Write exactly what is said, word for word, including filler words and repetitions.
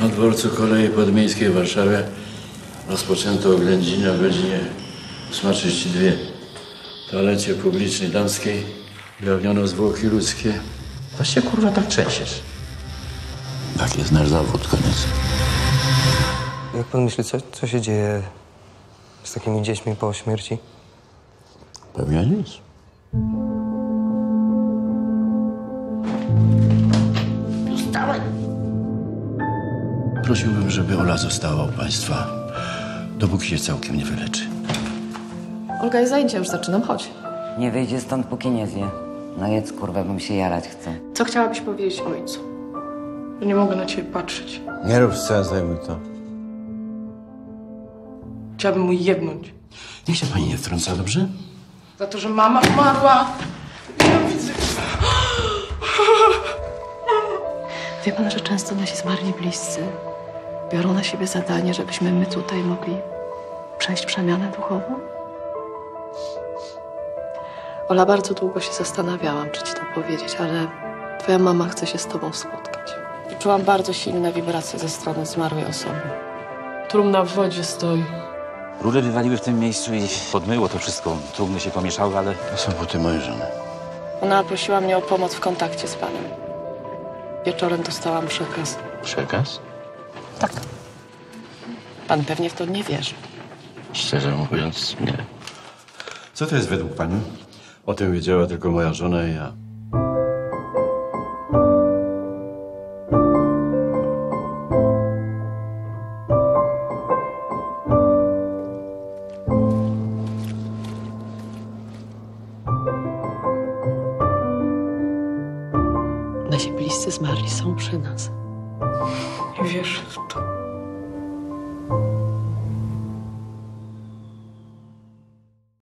Na dworcu kolei podmiejskiej w Warszawie rozpoczęto oględziny o godzinie ósma trzydzieści dwa. W toalecie publicznej damskiej wyjawniono zwłoki ludzkie. Właśnie kurwa tak trzęsiesz. Tak jest nasz zawód, koniec. Jak pan myśli, co, co się dzieje z takimi dziećmi po śmierci? Pewnie nic. Wstawaj! Prosiłbym, żeby Ola została u państwa, dopóki się całkiem nie wyleczy. Olga, jest zajęcia, już zaczynam, chodź. Nie wyjdzie stąd, póki nie zje. No jedz, kurwa, bym się jarać chce. Co chciałabyś powiedzieć ojcu? Ja nie mogę na ciebie patrzeć. Nie rób sceny, zajmuj to. Chciałabym mu jebnąć. Niech się pani nie wtrąca, dobrze? Za to, że mama umarła. Ja widzę. Wie pan, że często nasi zmarli bliscy biorą na siebie zadanie, żebyśmy my tutaj mogli przejść przemianę duchową? Ola, bardzo długo się zastanawiałam, czy ci to powiedzieć, ale twoja mama chce się z tobą spotkać. Czułam bardzo silne wibracje ze strony zmarłej osoby. Trumna w wodzie stoi. Rury wywaliły w tym miejscu i podmyło to wszystko. Trumny się pomieszały, ale... To są buty mojej żony. Ona prosiła mnie o pomoc w kontakcie z panem. Wieczorem dostałam przekaz. Przekaz? Tak. Pan pewnie w to nie wierzy. Szczerze mówiąc, nie. Co to jest według pani? O tym wiedziała tylko moja żona i ja. Nasi bliscy zmarli są przy nas. Nie wierzę w to.